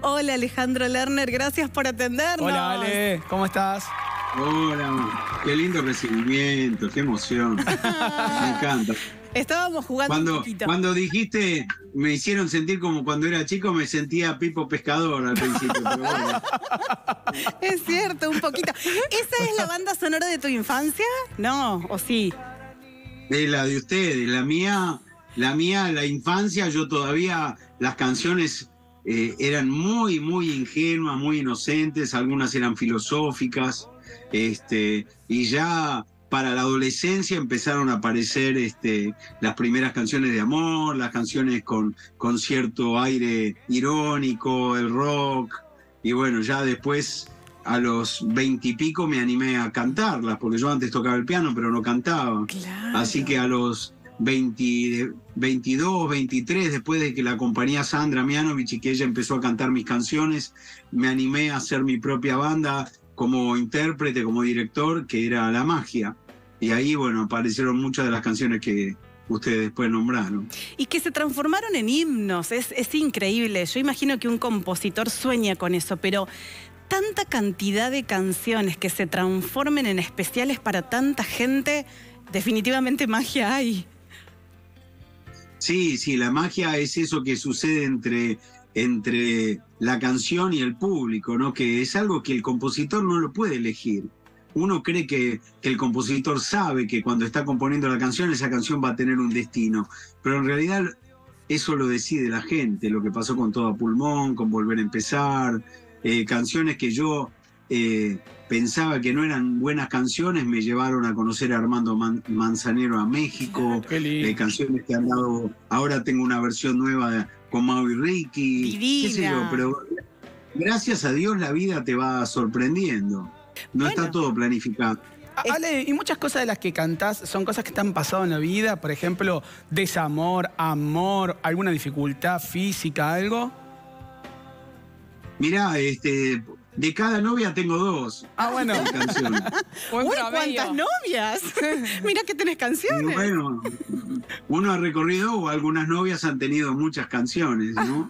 Hola, Alejandro Lerner, gracias por atendernos. Hola, Ale, ¿cómo estás? Hola, qué lindo recibimiento, qué emoción. Me encanta. Estábamos jugando un poquito. Cuando dijiste, me hicieron sentir como cuando era chico, me sentía Pipo Pescador al principio. Pero bueno. Es cierto, un poquito. ¿Esa es la banda sonora de tu infancia? No, ¿o sí? Es la de ustedes, la mía, la infancia, yo todavía, las canciones eran muy, muy ingenuas, muy inocentes, algunas eran filosóficas, y ya para la adolescencia empezaron a aparecer las primeras canciones de amor, las canciones con cierto aire irónico, el rock, y bueno, ya después a los 20 y pico me animé a cantarlas, porque yo antes tocaba el piano, pero no cantaba. Claro. Así que a los 22, 23, después de que la compañía Sandra Mianovich y que ella empezó a cantar mis canciones, me animé a hacer mi propia banda como intérprete, como director, que era La Magia. Y ahí, bueno, aparecieron muchas de las canciones que ustedes después nombraron. Y que se transformaron en himnos, es increíble. Yo imagino que un compositor sueña con eso, pero tanta cantidad de canciones que se transformen en especiales para tanta gente, definitivamente magia hay. Sí, la magia es eso que sucede entre la canción y el público, ¿no? Que es algo que el compositor no lo puede elegir. Uno cree que el compositor sabe que cuando está componiendo la canción, esa canción va a tener un destino. Pero en realidad eso lo decide la gente, lo que pasó con Todo a Pulmón, con Volver a Empezar, canciones que yo pensaba que no eran buenas canciones, me llevaron a conocer a Armando Man Manzanero a México, canciones que han dado, ahora tengo una versión nueva con Mau y Ricky, divina. Qué sé yo, pero gracias a Dios la vida te va sorprendiendo, no está todo planificado. Ale, y muchas cosas de las que cantás son cosas que te han pasado en la vida, por ejemplo, desamor, amor, alguna dificultad física, algo. Mirá, de cada novia tengo dos. Ah, bueno. Canciones. Uy, ¿cuántas novias? Mirá que tenés canciones. Bueno, uno ha recorrido, o algunas novias han tenido muchas canciones, ¿no?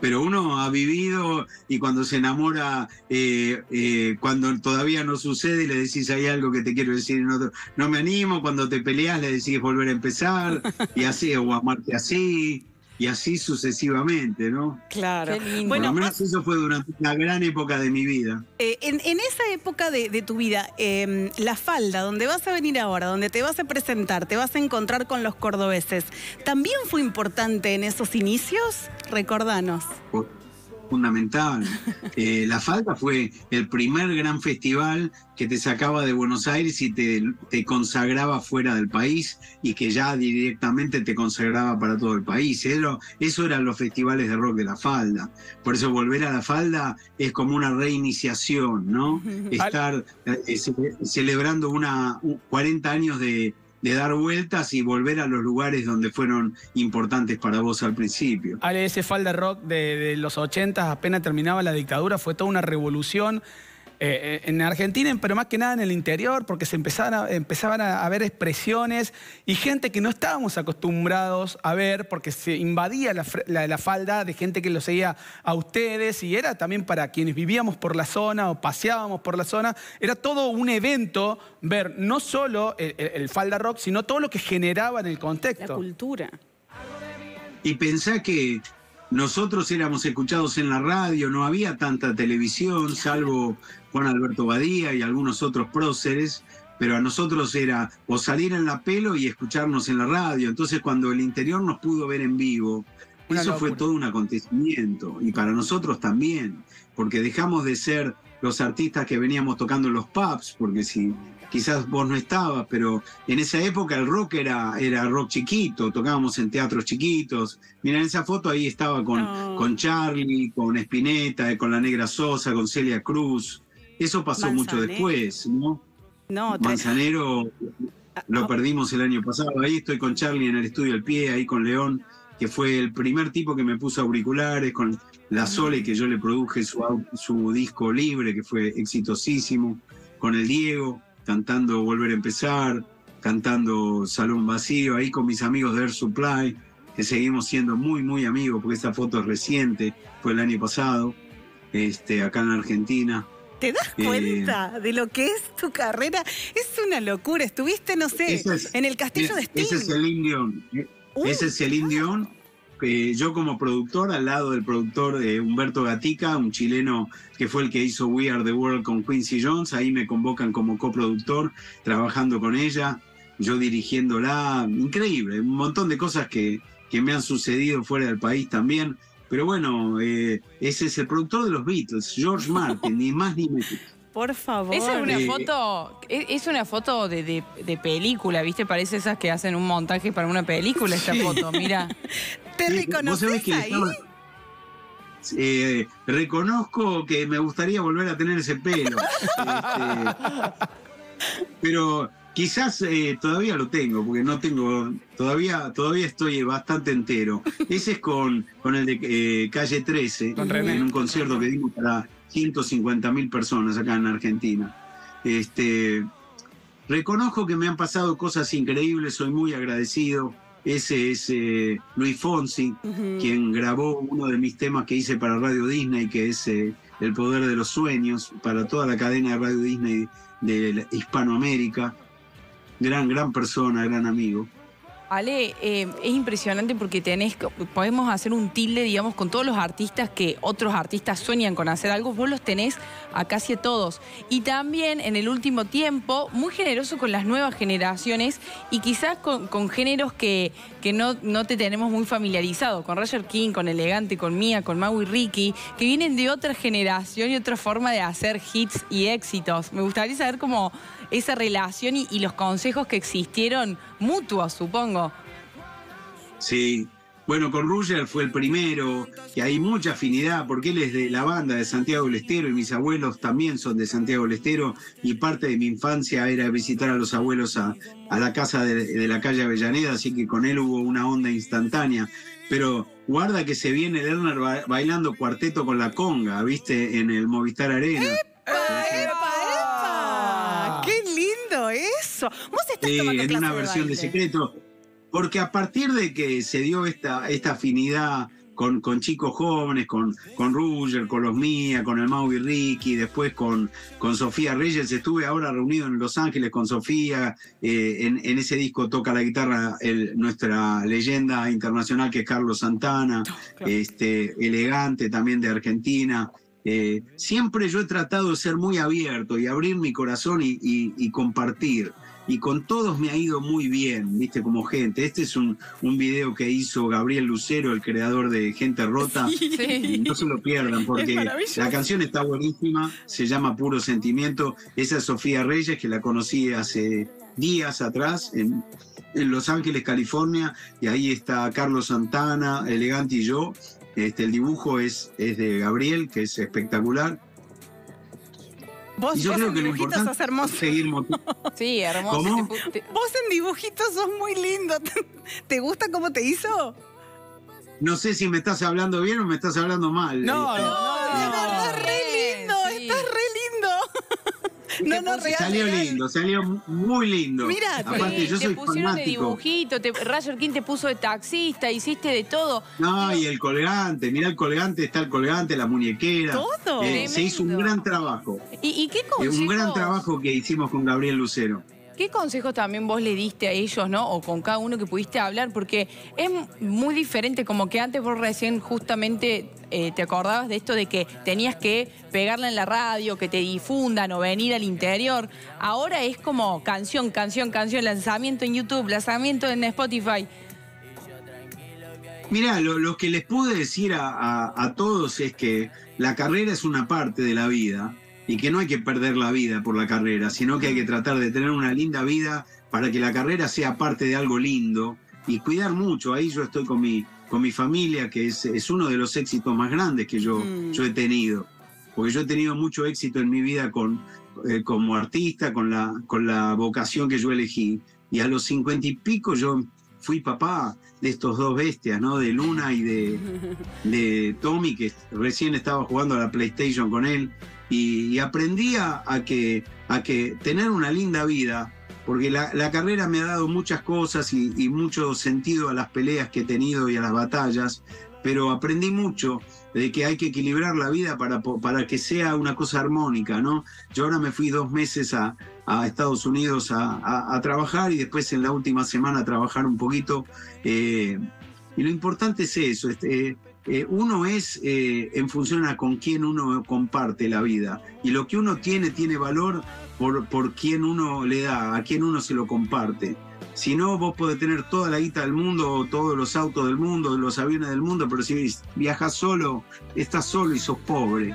Pero uno ha vivido, y cuando se enamora, cuando todavía no sucede, le decís, hay algo que te quiero decir, no me animo, cuando te peleas le decís volver a empezar, y así, o amarte así. Y así sucesivamente, ¿no? Claro. Bueno, por lo menos eso fue durante una gran época de mi vida. En esa época de tu vida, La Falda, donde vas a venir ahora, donde te vas a presentar, te vas a encontrar con los cordobeses, ¿también fue importante en esos inicios? Recordanos. Fundamental. La Falda fue el primer gran festival que te sacaba de Buenos Aires y te consagraba fuera del país, y que ya directamente te consagraba para todo el país. Eso eran los festivales de rock de La Falda. Por eso volver a La Falda es como una reiniciación, ¿no? Estar celebrando 40 años de dar vueltas y volver a los lugares donde fueron importantes para vos al principio. Ale, ese Falda rock de los 80, apenas terminaba la dictadura, fue toda una revolución en Argentina, pero más que nada en el interior, porque se empezaban a haber expresiones y gente que no estábamos acostumbrados a ver, porque se invadía la Falda de gente que lo seguía a ustedes, y era también para quienes vivíamos por la zona o paseábamos por la zona, era todo un evento ver no solo el Falda rock, sino todo lo que generaba en el contexto. La cultura. Y pensá que nosotros éramos escuchados en la radio, no había tanta televisión, salvo Juan Alberto Badía y algunos otros próceres, pero a nosotros era o salir en la pelo y escucharnos en la radio. Entonces cuando el interior nos pudo ver en vivo, eso fue todo un acontecimiento, y para nosotros también, porque dejamos de ser los artistas que veníamos tocando en los pubs, porque si quizás vos no estabas, pero en esa época el rock era rock chiquito, tocábamos en teatros chiquitos. Mirá, en esa foto ahí estaba con Charlie, con Spinetta, con la Negra Sosa, con Celia Cruz. Eso pasó mucho después, ¿no? Manzanero lo perdimos el año pasado. Ahí estoy con Charlie en el estudio al pie, ahí con León, que fue el primer tipo que me puso auriculares, con la Sole, que yo le produje su disco libre, que fue exitosísimo, con el Diego, cantando Volver a Empezar, cantando Salón Vacío, ahí con mis amigos de Air Supply. seguimos siendo muy, muy amigos, porque esta foto es reciente, fue el año pasado, acá en Argentina. ¿Te das cuenta de lo que es tu carrera? Es una locura. Estuviste, no sé, en el castillo de Sting. Ese es el Indio. Ese es el Indio. Yo como productor, al lado del productor Humberto Gatica, un chileno que fue el que hizo We Are The World con Quincy Jones. Ahí me convocan como coproductor, trabajando con ella, yo dirigiéndola. Increíble, un montón de cosas que me han sucedido fuera del país también. Pero bueno, ese es el productor de los Beatles, George Martin, ni más ni menos. Por favor. Esa es una foto, es una foto de película, ¿viste? Parece esas que hacen un montaje para una película, esta foto, mira. ¿Te reconoces ahí? Reconozco que me gustaría volver a tener ese pelo. Pero quizás todavía lo tengo, porque no tengo, todavía estoy bastante entero. Ese es con el de Calle 13, con René, en un concierto que dimos para 150.000 personas acá en Argentina. Reconozco que me han pasado cosas increíbles, soy muy agradecido. Ese es Luis Fonsi, quien grabó uno de mis temas que hice para Radio Disney, que es El Poder de los Sueños, para toda la cadena de Radio Disney de Hispanoamérica. Gran persona, gran amigo. Ale, es impresionante porque podemos hacer un tilde, digamos, con todos los artistas que otros artistas sueñan con hacer algo, vos los tenés a casi a todos. Y también, en el último tiempo, muy generoso con las nuevas generaciones y quizás con géneros que no te tenemos muy familiarizado, con Roger King, con Elegante, con MYA, con Mau y Ricky, que vienen de otra generación y otra forma de hacer hits y éxitos. Me gustaría saber cómo esa relación y los consejos que existieron mutuos, supongo. Sí, bueno, con Ruger fue el primero, que hay mucha afinidad, porque él es de la banda de Santiago del Estero y mis abuelos también son de Santiago del Estero, y parte de mi infancia era visitar a los abuelos a la casa de la calle Avellaneda, así que con él hubo una onda instantánea. Pero guarda que se viene Lerner bailando cuarteto con La K'onga, ¿viste? En el Movistar Arena. ¡Epa, epa! Eso. ¿Vos estás tomando en una versión de Secreto? Porque a partir de que se dio esta afinidad con chicos jóvenes, con Ruger, con los MYA, con el Mau y Ricky, después con Sofía Reyes. Estuve ahora reunido en Los Ángeles con Sofía. En ese disco toca la guitarra nuestra leyenda internacional, que es Carlos Santana, claro. Elegante también de Argentina. Siempre yo he tratado de ser muy abierto y abrir mi corazón y compartir. Y con todos me ha ido muy bien, ¿viste? Como gente. Este es un video que hizo Gabriel Lucero, el creador de Gente Rota. Sí. No se lo pierdan, porque la canción está buenísima. Se llama Puro Sentimiento. Esa es Sofía Reyes, que la conocí hace días atrás en Los Ángeles, California. Y ahí está Carlos Santana, Elegante y yo. El dibujo es de Gabriel, que es espectacular. Vos y yo creo en que dibujitos sos hermoso. Sí, hermoso. ¿Cómo? Vos en dibujitos sos muy lindo. ¿Te gusta cómo te hizo? No sé si me estás hablando bien o me estás hablando mal. No, estás re lindo, sí. Estás re lindo. Salió real. Lindo, salió muy lindo. Mirá, aparte, yo soy pusieron de dibujito, Roger King te puso de taxista, hiciste de todo. No, y el colgante, mirá el colgante, está el colgante, la muñequera. Todo. Se hizo un gran trabajo. ¿Y qué consejos? Un gran trabajo que hicimos con Gabriel Lucero. ¿Qué consejos también vos le diste a ellos, no? O con cada uno que pudiste hablar, porque es muy diferente, como que antes vos recién justamente te acordabas de esto de que tenías que pegarla en la radio, que te difundan o venir al interior. Ahora es como canción, canción, canción, lanzamiento en YouTube, lanzamiento en Spotify. Mirá, lo que les pude decir a todos es que la carrera es una parte de la vida. Y que no hay que perder la vida por la carrera, sino que hay que tratar de tener una linda vida para que la carrera sea parte de algo lindo y cuidar mucho. Ahí yo estoy con mi familia, que es uno de los éxitos más grandes que yo he tenido. Porque yo he tenido mucho éxito en mi vida como artista, con la vocación que yo elegí. Y a los 50 y pico yo fui papá de estos dos bestias, ¿no? De Luna y de Tommy, que recién estaba jugando a la PlayStation con él. Y aprendí a que tener una linda vida porque la carrera me ha dado muchas cosas y mucho sentido a las peleas que he tenido y a las batallas, pero aprendí mucho de que hay que equilibrar la vida para que sea una cosa armónica, ¿no? Yo ahora me fui 2 meses a Estados Unidos a trabajar y después en la última semana a trabajar un poquito. Y lo importante es eso, uno es en función a con quién uno comparte la vida. Y lo que uno tiene valor por quién uno le da, a quién uno se lo comparte. Si no, vos podés tener toda la guita del mundo, todos los autos del mundo, los aviones del mundo, pero si viajas solo, estás solo y sos pobre.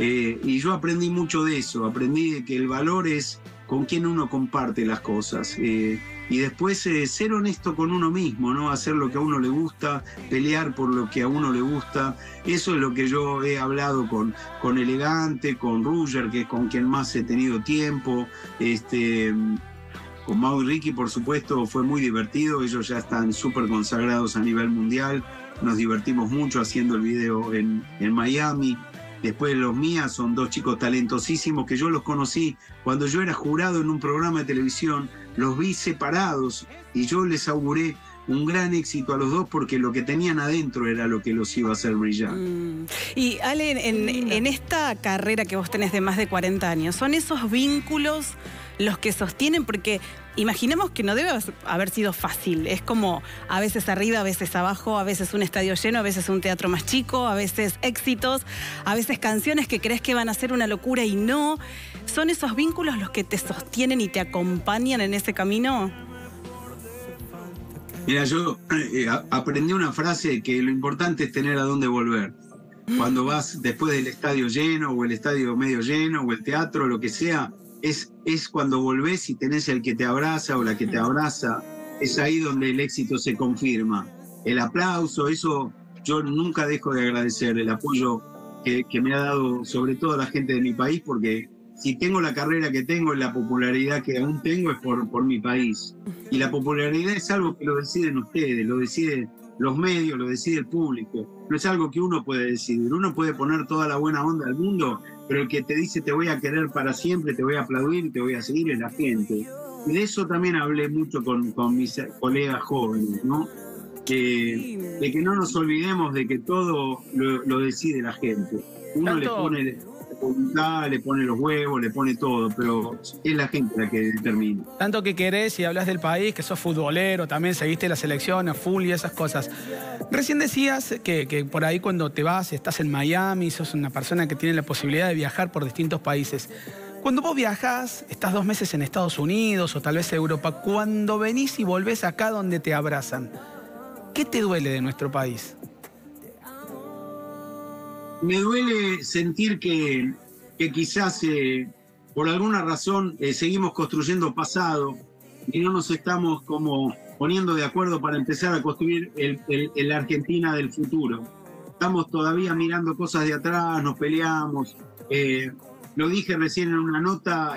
Y yo aprendí mucho de eso, aprendí de que el valor es con quién uno comparte las cosas. Y después ser honesto con uno mismo, ¿no? Hacer lo que a uno le gusta, pelear por lo que a uno le gusta. Eso es lo que yo he hablado con Elegante, con Ruger, que es con quien más he tenido tiempo. Con Mau y Ricky, por supuesto, fue muy divertido. Ellos ya están súper consagrados a nivel mundial. Nos divertimos mucho haciendo el video en Miami. Después los MYA son 2 chicos talentosísimos que yo los conocí cuando yo era jurado en un programa de televisión. Los vi separados y yo les auguré un gran éxito a los 2 porque lo que tenían adentro era lo que los iba a hacer brillar. Y Ale, en esta carrera que vos tenés de más de 40 años, ¿son esos vínculos los que sostienen? Porque imaginemos que no debe haber sido fácil. Es como a veces arriba, a veces abajo, a veces un estadio lleno, a veces un teatro más chico, a veces éxitos, a veces canciones que crees que van a ser una locura y no. ¿Son esos vínculos los que te sostienen y te acompañan en ese camino? Mira, yo aprendí una frase que lo importante es tener a dónde volver. Cuando vas después del estadio lleno o el estadio medio lleno o el teatro, lo que sea, es cuando volvés y tenés el que te abraza o la que te abraza, es ahí donde el éxito se confirma. El aplauso, eso yo nunca dejo de agradecer, el apoyo que me ha dado sobre todo la gente de mi país, porque si tengo la carrera que tengo y la popularidad que aún tengo es por mi país. Y la popularidad es algo que lo deciden ustedes, lo deciden los medios, lo decide el público. No es algo que uno puede decidir. Uno puede poner toda la buena onda al mundo, pero el que te dice te voy a querer para siempre, te voy a aplaudir, te voy a seguir, es la gente. Y de eso también hablé mucho con mis colegas jóvenes, ¿no? De que no nos olvidemos de que todo lo decide la gente. Uno le pone voluntad, le pone los huevos, le pone todo, pero es la gente la que determina. Tanto que querés y hablas del país, que sos futbolero, también seguiste la selección a full y esas cosas. Recién decías que por ahí cuando te vas, estás en Miami, sos una persona que tiene la posibilidad de viajar por distintos países. Cuando vos viajás, estás 2 meses en Estados Unidos o tal vez Europa, cuando venís y volvés acá donde te abrazan, ¿qué te duele de nuestro país? Me duele sentir que quizás por alguna razón seguimos construyendo pasado y no nos estamos como poniendo de acuerdo para empezar a construir la Argentina del futuro. Estamos todavía mirando cosas de atrás, nos peleamos. Lo dije recién en una nota,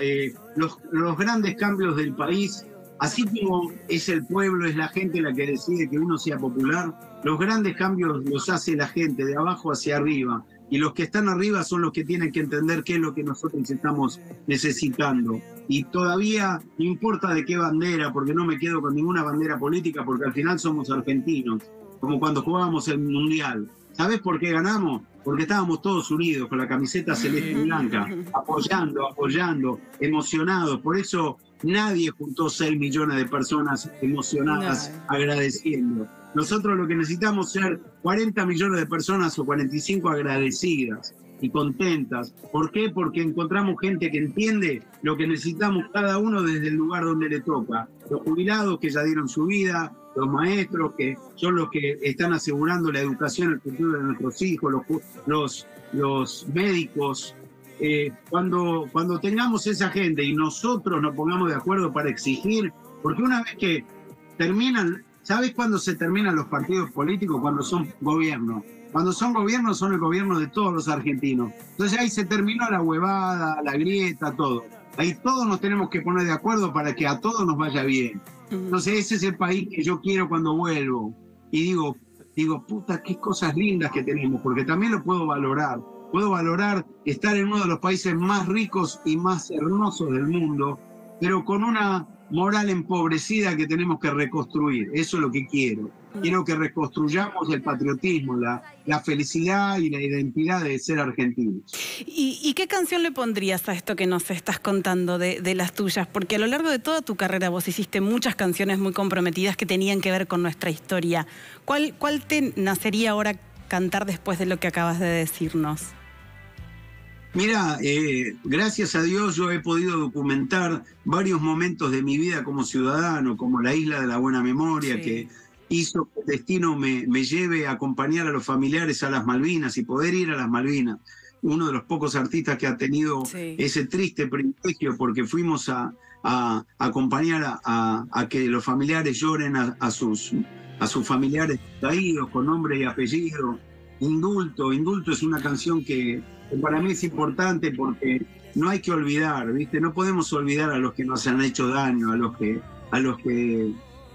los grandes cambios del país, así como es el pueblo, es la gente la que decide que uno sea popular, los grandes cambios los hace la gente de abajo hacia arriba. Y los que están arriba son los que tienen que entender qué es lo que nosotros estamos necesitando. Y todavía no importa de qué bandera, porque no me quedo con ninguna bandera política, porque al final somos argentinos, como cuando jugábamos el Mundial. ¿Sabés por qué ganamos? Porque estábamos todos unidos, con la camiseta celeste y blanca, apoyando, emocionados. Por eso nadie juntó 6 millones de personas emocionadas agradeciendo. Nosotros lo que necesitamos ser 40 millones de personas o 45 agradecidas y contentas. ¿Por qué? Porque encontramos gente que entiende lo que necesitamos cada uno desde el lugar donde le toca. Los jubilados que ya dieron su vida, los maestros que son los que están asegurando la educación, el futuro de nuestros hijos, los médicos. Cuando tengamos esa gente y nosotros nos pongamos de acuerdo para exigir, porque una vez que terminan... ¿Sabes cuándo se terminan los partidos políticos? Cuando son gobierno. Cuando son gobierno, son el gobierno de todos los argentinos. Entonces ahí se terminó la huevada, la grieta, todo. Ahí todos nos tenemos que poner de acuerdo para que a todos nos vaya bien. Entonces ese es el país que yo quiero cuando vuelvo. Y digo, puta, qué cosas lindas que tenemos, porque también lo puedo valorar. Puedo valorar estar en uno de los países más ricos y más hermosos del mundo, pero con una moral empobrecida que tenemos que reconstruir. Eso es lo que quiero. Quiero que reconstruyamos el patriotismo, la felicidad y la identidad de ser argentinos. ¿Y qué canción le pondrías a esto que nos estás contando de las tuyas? Porque a lo largo de toda tu carrera vos hiciste muchas canciones muy comprometidas que tenían que ver con nuestra historia. ¿Cuál te nacería ahora cantar después de lo que acabas de decirnos? Mira, gracias a Dios yo he podido documentar varios momentos de mi vida como ciudadano, como la Isla de la Buena Memoria, sí, que hizo que el destino me lleve a acompañar a los familiares a las Malvinas y poder ir a las Malvinas. Uno de los pocos artistas que ha tenido, sí, ese triste privilegio, porque fuimos a acompañar a que los familiares lloren a sus familiares caídos con nombre y apellido. Indulto, Indulto es una canción que para mí es importante porque no hay que olvidar, ¿viste? No podemos olvidar a los que nos han hecho daño, a los que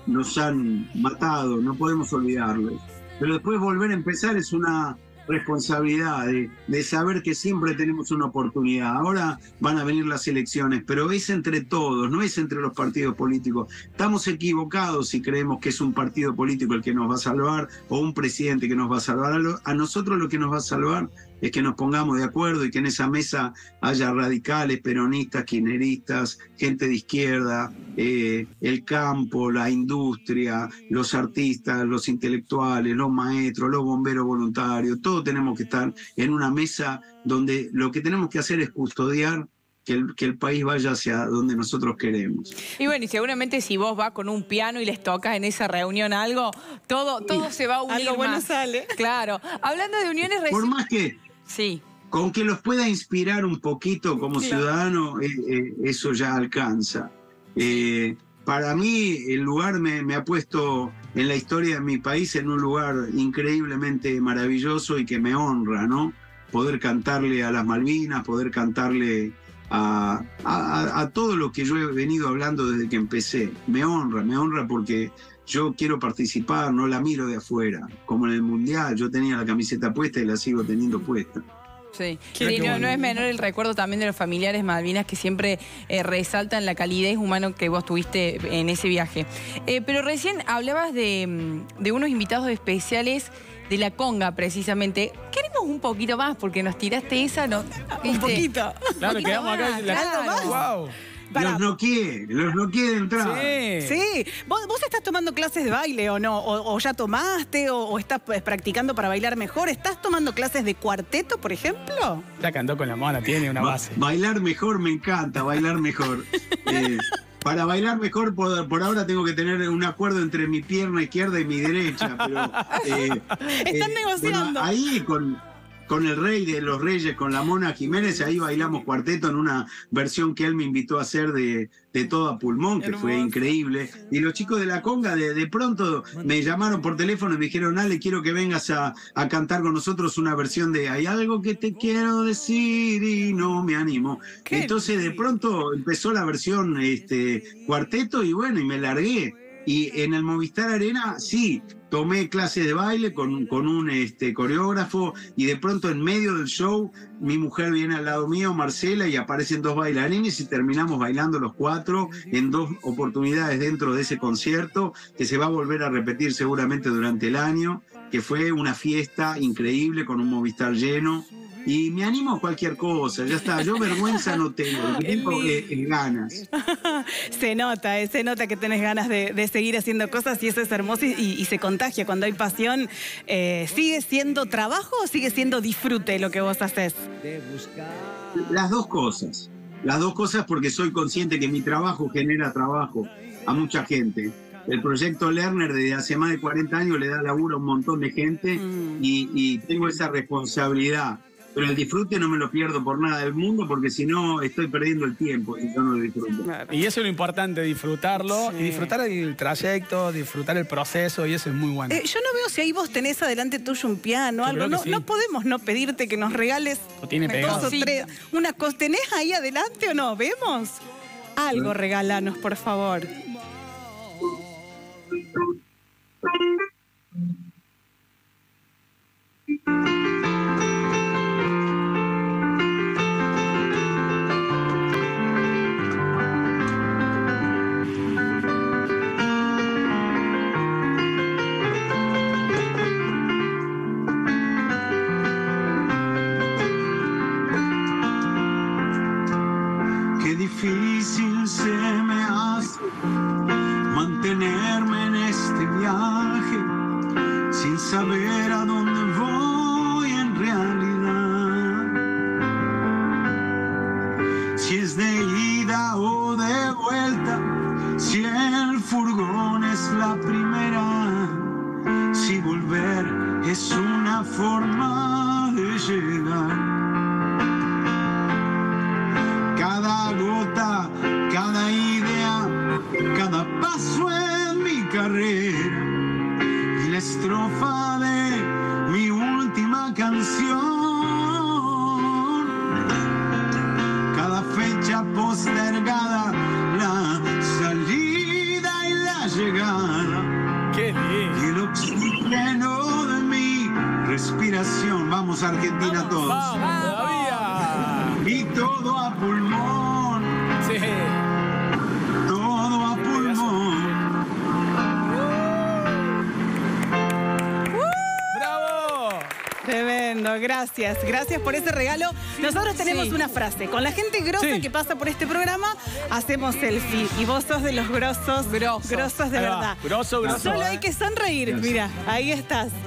nos han matado, no podemos olvidarlos. Pero después volver a empezar es una responsabilidad de saber que siempre tenemos una oportunidad. Ahora van a venir las elecciones, pero es entre todos, no es entre los partidos políticos. Estamos equivocados si creemos que es un partido político el que nos va a salvar o un presidente que nos va a salvar. A nosotros lo que nos va a salvar es que nos pongamos de acuerdo y que en esa mesa haya radicales, peronistas, kirchneristas, gente de izquierda, el campo, la industria, los artistas, los intelectuales, los maestros, los bomberos voluntarios. Todos tenemos que estar en una mesa donde lo que tenemos que hacer es custodiar que el país vaya hacia donde nosotros queremos. Y bueno, y seguramente si vos vas con un piano y les tocas en esa reunión algo, todo sí, se va a unir. Algo bueno sale. Claro. Hablando de uniones... Por más que... Sí. Con que los pueda inspirar un poquito como, claro, ciudadano, eso ya alcanza. Para mí el lugar me ha puesto en la historia de mi país en un lugar increíblemente maravilloso y que me honra, ¿no? Poder cantarle a las Malvinas, poder cantarle a todo lo que yo he venido hablando desde que empecé. Me honra porque yo quiero participar, no la miro de afuera. Como en el Mundial, yo tenía la camiseta puesta y la sigo teniendo puesta. Sí, sí, no es menor el recuerdo también de los familiares Malvinas que siempre resaltan la calidez humana que vos tuviste en ese viaje. Pero recién hablabas de unos invitados especiales de La K'onga, precisamente. Queremos un poquito más, porque nos tiraste esa... No, un poquito. Claro, nos quedamos acá en La K'onga. Wow. Los no quiere entrar. Sí. Sí. ¿Vos estás tomando clases de baile o no? ¿O ya tomaste? ¿O estás practicando para bailar mejor? ¿Estás tomando clases de cuarteto, por ejemplo? Ya cantó con la mona, tiene una base. Bailar mejor me encanta, bailar mejor. Para bailar mejor, por ahora tengo que tener un acuerdo entre mi pierna izquierda y mi derecha. Pero, están negociando. Bueno, ahí con el rey de los reyes, con la Mona Jiménez, ahí bailamos cuarteto en una versión que él me invitó a hacer de Todo a Pulmón, que fue increíble. Y los chicos de La K'onga de pronto me llamaron por teléfono y me dijeron, Ale, quiero que vengas a cantar con nosotros una versión de Hay algo que te quiero decir y no me animo. Entonces de pronto empezó la versión cuarteto y bueno, y me largué. Y en el Movistar Arena, sí, tomé clases de baile con un coreógrafo y de pronto en medio del show mi mujer viene al lado mío, Marcela, y aparecen dos bailarines y terminamos bailando los cuatro en dos oportunidades dentro de ese concierto que se va a volver a repetir seguramente durante el año, que fue una fiesta increíble con un Movistar lleno. Y me animo a cualquier cosa, ya está, yo vergüenza no tengo, ganas. Se nota que tenés ganas de seguir haciendo cosas y eso es hermoso y se contagia. Cuando hay pasión, ¿sigue siendo trabajo o sigue siendo disfrute lo que vos haces? Las dos cosas porque soy consciente que mi trabajo genera trabajo a mucha gente. El proyecto Lerner desde hace más de 40 años le da laburo a un montón de gente y tengo esa responsabilidad. Pero el disfrute no me lo pierdo por nada del mundo porque si no estoy perdiendo el tiempo y yo no lo disfruto. Claro. Y eso es lo importante, disfrutarlo, sí, y disfrutar el trayecto, disfrutar el proceso y eso es muy bueno. Yo no veo si ahí vos tenés adelante tuyo un piano o algo. No, sí, no podemos no pedirte que nos regales dos o tres. Una cosa, ¿tenés ahí adelante o no? ¿Vemos? Algo regálanos, por favor. corazón. Cada fecha postergada, la salida y la llegada. ¡Qué bien! Y el oxígeno de mi respiración. Vamos, Argentina, todos. ¡Vamos, todavía! Y todo a pulmón. Sí. Todo a pulmón. Tremendo, gracias. Gracias por ese regalo. Nosotros tenemos una frase. Con la gente grosa que pasa por este programa, hacemos selfie. Y vos sos de los grosos. Grosos de verdad. Groso, groso. Solo hay que sonreír. Mira, ahí estás.